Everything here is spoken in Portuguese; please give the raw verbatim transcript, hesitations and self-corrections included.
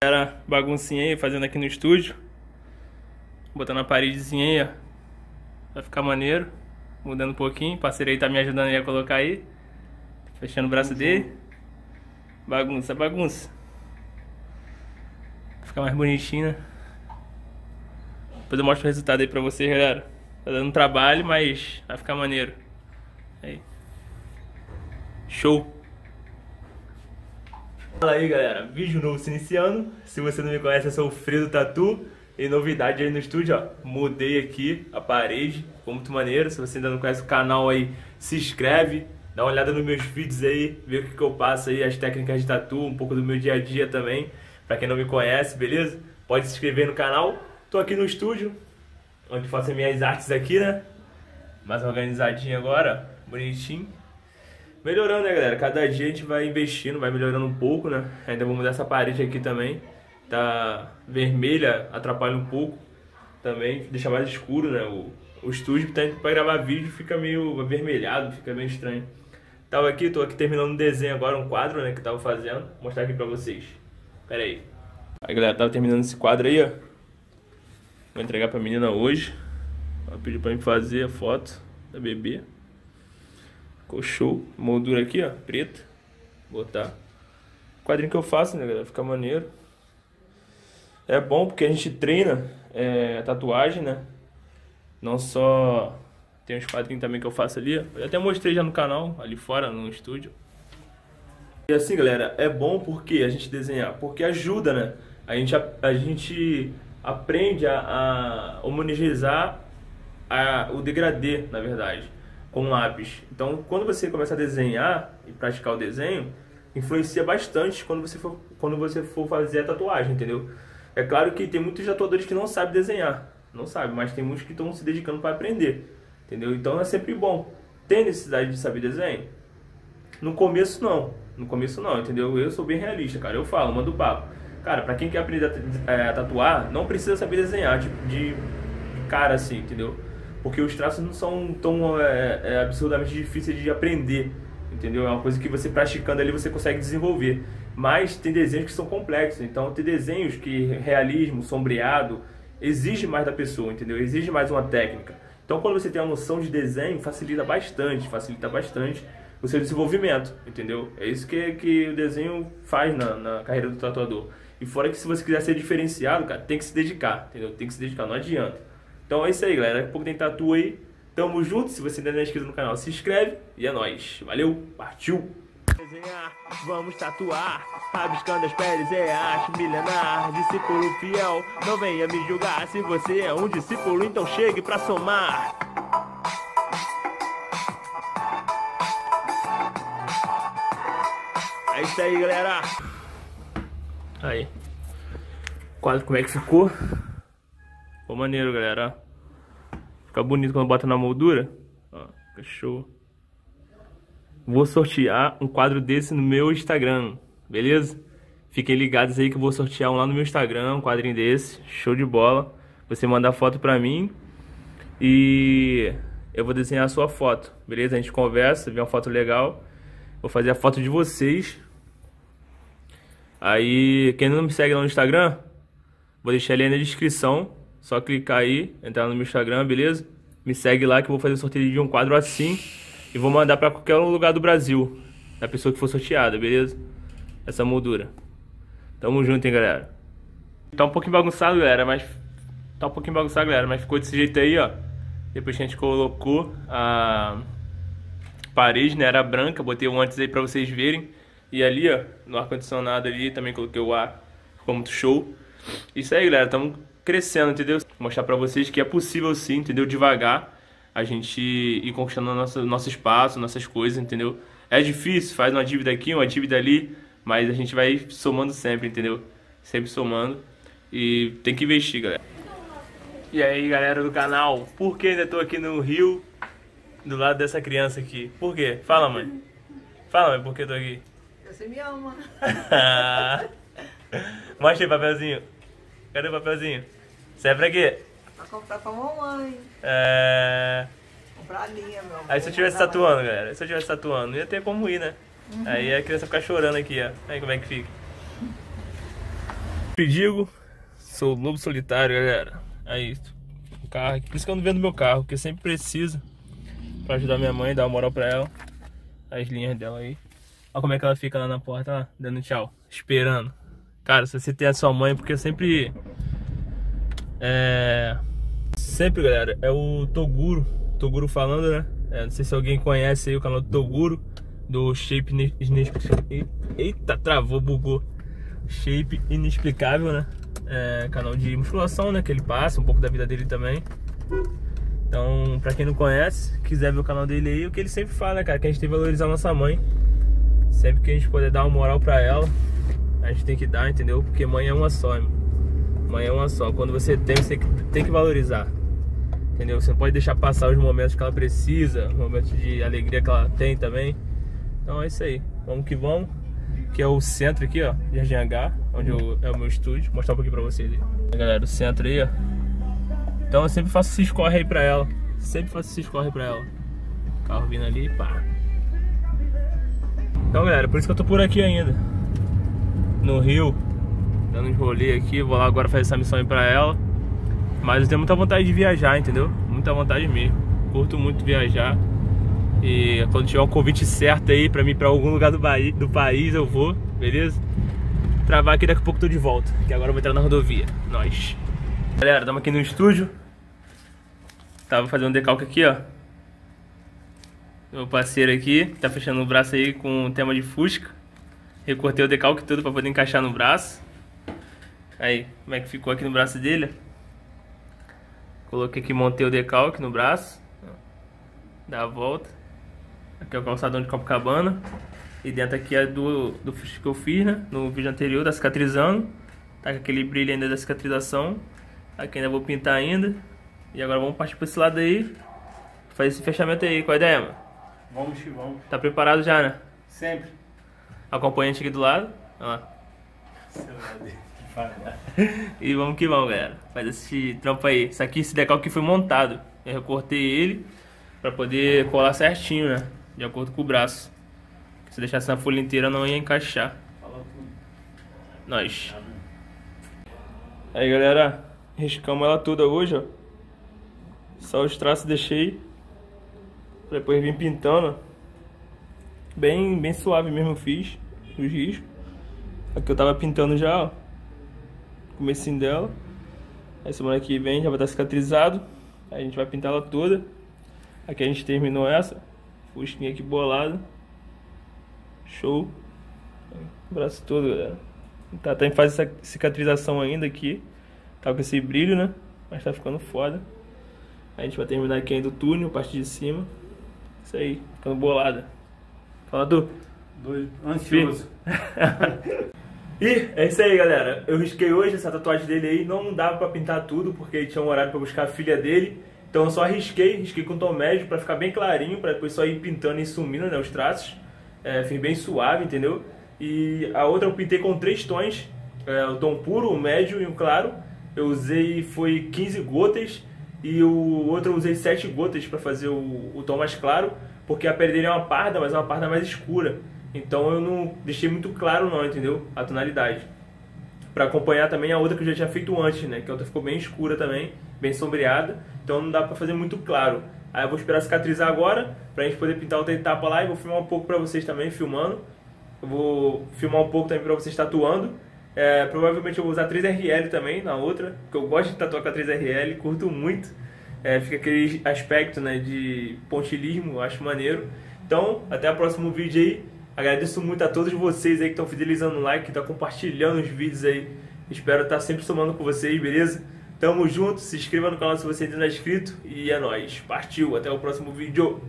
Era baguncinha aí, fazendo aqui no estúdio. Botando a paredezinha aí, ó. Vai ficar maneiro. Mudando um pouquinho. O parceiro aí tá me ajudando aí a colocar aí. Fechando o braço dele. Bagunça, bagunça. Fica mais bonitinho, né? Depois eu mostro o resultado aí pra vocês, galera. Tá dando trabalho, mas vai ficar maneiro. Aí. Show! Fala aí, galera, vídeo novo se iniciando. Se você não me conhece, eu sou o Fredo Tattoo. E novidade aí no estúdio, ó, mudei aqui a parede, ficou muito maneiro. Se você ainda não conhece o canal aí, se inscreve, dá uma olhada nos meus vídeos aí, vê o que, que eu passo aí, as técnicas de tatu, um pouco do meu dia a dia também. Pra quem não me conhece, beleza? Pode se inscrever no canal. Tô aqui no estúdio, onde faço as minhas artes aqui, né? Mais organizadinho agora, bonitinho. Melhorando, né, galera? Cada dia a gente vai investindo, vai melhorando um pouco, né? Ainda vou mudar essa parede aqui também. Tá vermelha, atrapalha um pouco também, deixa mais escuro, né? O, o estúdio tá, pra gravar vídeo fica meio avermelhado, fica meio estranho. Tava aqui, tô aqui terminando um desenho agora, um quadro, né, que tava fazendo. Vou mostrar aqui pra vocês. Pera aí. Aí, galera, tava terminando esse quadro aí, ó. Vou entregar pra menina hoje. Ela pediu pra mim fazer a foto da bebê. Ficou show, moldura aqui, ó, preta. Botar o quadrinho que eu faço, né, galera, fica maneiro. É bom porque a gente treina é, a tatuagem, né. Não só... Tem uns quadrinhos também que eu faço ali, ó. Eu até mostrei já no canal, ali fora, no estúdio. E assim, galera, é bom porque a gente desenhar, porque ajuda, né. A gente, a, a gente aprende a, a homogeneizar a, o degradê, na verdade, com lápis. Então, quando você começa a desenhar e praticar o desenho, influencia bastante quando você for, quando você for fazer a tatuagem, entendeu? É claro que tem muitos tatuadores que não sabem desenhar, não sabem, mas tem muitos que estão se dedicando para aprender, entendeu? Então é sempre bom. Tem necessidade de saber desenho? No começo não, no começo não, entendeu? Eu sou bem realista, cara, eu falo, mando papo. Cara, pra quem quer aprender a tatuar, não precisa saber desenhar, tipo, de cara assim, entendeu? Porque os traços não são tão é, é, absurdamente difíceis de aprender, entendeu? É uma coisa que você praticando ali você consegue desenvolver. Mas tem desenhos que são complexos, então tem desenhos que realismo, sombreado, exige mais da pessoa, entendeu? Exige mais uma técnica. Então quando você tem a noção de desenho, facilita bastante, facilita bastante o seu desenvolvimento, entendeu? É isso que, que o desenho faz na, na carreira do tatuador. E fora que se você quiser ser diferenciado, cara, tem que se dedicar, entendeu? Tem que se dedicar, não adianta. Então é isso aí, galera. Daqui a pouco tem tatu aí. Tamo junto. Se você ainda não é inscrito no canal, se inscreve. E é nóis. Valeu. Partiu. Desenhar, vamos tatuar. Rabiscando as peles é arte milenar. Discípulo fiel, não venha me julgar. Se você é um discípulo, então chegue pra somar. É isso aí, galera. Aí. Quase como é que ficou. Ficou maneiro, galera, ó. Fica bonito quando bota na moldura, ó, fica show. Vou sortear um quadro desse no meu Instagram, beleza? Fiquem ligados aí que eu vou sortear um lá no meu Instagram, um quadrinho desse, show de bola. Você manda a foto pra mim e eu vou desenhar a sua foto, beleza? A gente conversa, vê uma foto legal. Vou fazer a foto de vocês. Aí, quem não me segue lá no Instagram, vou deixar ele aí na descrição. Só clicar aí, entrar no meu Instagram, beleza? Me segue lá que eu vou fazer sorteio de um quadro assim. E vou mandar pra qualquer lugar do Brasil, da pessoa que for sorteada, beleza? Essa moldura. Tamo junto, hein, galera? Tá um pouquinho bagunçado, galera, mas... Tá um pouquinho bagunçado, galera, mas ficou desse jeito aí, ó. Depois que a gente colocou a parede, né? Era branca, botei um antes aí pra vocês verem. E ali, ó, no ar-condicionado ali, também coloquei o ar. Ficou muito show. Isso aí, galera, tamo... crescendo, entendeu? Vou mostrar pra vocês que é possível sim, entendeu? Devagar a gente ir conquistando nosso, nosso espaço, nossas coisas, entendeu? É difícil, faz uma dívida aqui, uma dívida ali, mas a gente vai somando sempre, entendeu? Sempre somando e tem que investir, galera. E aí, galera do canal, por que ainda tô aqui no Rio do lado dessa criança aqui? Por quê? Fala, mãe. Fala, mãe, por que eu tô aqui? Você me ama. Mostra aí, papelzinho. Cadê o papelzinho? Serve pra quê? Pra comprar pra mamãe. É... Comprar a linha, meu amor. Aí se eu estivesse tatuando, galera, se eu estivesse tatuando, não ia ter como ir, né? Uhum. Aí a criança ficar chorando aqui, ó. Aí como é que fica? Pedigo, sou lobo solitário, galera. É isso. O carro, por isso que eu não vendo meu carro, porque sempre precisa pra ajudar minha mãe, dar uma moral pra ela. As linhas dela aí. Olha como é que ela fica lá na porta, lá, dando tchau, esperando. Cara, se você tem a sua mãe, porque sempre... É... Sempre, galera, é o Toguro. Toguro falando, né? É, não sei se alguém conhece aí o canal do Toguro, do Shape Inexplicável. Eita, travou, bugou. Shape Inexplicável, né? É, canal de musculação, né? Que ele passa um pouco da vida dele também. Então, pra quem não conhece, quiser ver o canal dele aí, o que ele sempre fala, né, cara? Que a gente tem que valorizar a nossa mãe. Sempre que a gente puder dar uma moral pra ela, a gente tem que dar, entendeu? Porque mãe é uma só, irmão. Mãe é uma só. Quando você tem, você tem que valorizar, entendeu? Você não pode deixar passar os momentos que ela precisa, os momentos de alegria que ela tem também. Então é isso aí. Vamos que vamos. Que é o centro aqui, ó, de Argenhá, onde eu, é o meu estúdio. Vou mostrar um pouquinho pra vocês aí. Galera, o centro aí, ó. Então eu sempre faço esse escorre aí pra ela. Sempre faço esse escorre pra ela. O carro vindo ali, pá. Então, galera, por isso que eu tô por aqui ainda, no Rio, dando um rolê aqui. Vou lá agora fazer essa missão aí pra ela. Mas eu tenho muita vontade de viajar, entendeu? Muita vontade mesmo. Curto muito viajar. E quando tiver um convite certo aí pra mim, pra algum lugar do, Bahia, do país, eu vou, beleza? Travar aqui, daqui a pouco tô de volta, que agora eu vou entrar na rodovia. Nós. Galera, estamos aqui no estúdio. Tava fazendo um decalque aqui, ó. Meu parceiro aqui, tá fechando o braço aí com o tema de fusca. Recortei o decalque todo pra poder encaixar no braço. Aí, como é que ficou aqui no braço dele? Coloquei aqui, montei o decalque no braço. Dá a volta. Aqui é o calçadão de Copacabana. E dentro aqui é do, do que eu fiz, né? No vídeo anterior, da cicatrizando. Tá com aquele brilho ainda da cicatrização. Aqui ainda vou pintar ainda. E agora vamos partir pra esse lado aí. Fazer esse fechamento aí. Qual a ideia, mano? Vamos que vamos. Tá preparado já, né? Sempre. Acompanhante aqui do lado. Olha lá. E vamos que vamos, galera. Faz esse trampo aí. Isso aqui, esse decalque foi montado. Eu recortei ele pra poder colar certinho, né? De acordo com o braço. Se deixasse na folha inteira não ia encaixar. Nós. Aí, galera, riscamos ela toda hoje, ó. Só os traços deixei. Depois vim pintando. Bem, bem suave mesmo eu fiz os riscos. Aqui eu tava pintando já, ó. Comecinho dela. Aí semana que vem já vai estar cicatrizado. Aí a gente vai pintar ela toda. Aqui a gente terminou essa fusquinha aqui bolada. Show. O braço todo, galera. Tá, tá em fase de cicatrização ainda aqui. Tá com esse brilho, né? Mas tá ficando foda. A gente vai terminar aqui ainda o túnel, parte de cima. Isso aí, ficando bolada. Fala, Du. Doido. Ansioso. E é isso aí, galera. Eu risquei hoje essa tatuagem dele aí. Não dava pra pintar tudo, porque tinha um horário pra buscar a filha dele. Então eu só risquei, risquei com tom médio pra ficar bem clarinho, pra depois só ir pintando e sumindo, né, os traços. É, fiz bem suave, entendeu? E a outra eu pintei com três tons, é, o tom puro, o médio e o claro. Eu usei, foi quinze gotas, e o outro eu usei sete gotas pra fazer o, o tom mais claro, porque a pele dele é uma parda, mas é uma parda mais escura. Então eu não deixei muito claro não, entendeu? A tonalidade. Pra acompanhar também a outra que eu já tinha feito antes, né? Que a outra ficou bem escura também, bem sombreada. Então não dá pra fazer muito claro. Aí eu vou esperar cicatrizar agora, pra gente poder pintar outra etapa lá. E vou filmar um pouco pra vocês também, filmando. Eu vou filmar um pouco também pra vocês tatuando. É, provavelmente eu vou usar três R L também na outra, porque eu gosto de tatuar com a três R L, curto muito. É, fica aquele aspecto, né, de pontilismo, acho maneiro. Então, até o próximo vídeo aí. Agradeço muito a todos vocês aí que estão fidelizando o like, que estão compartilhando os vídeos aí. Espero estar sempre somando com vocês, beleza? Tamo junto, se inscreva no canal se você ainda não é inscrito. E é nóis, partiu, até o próximo vídeo.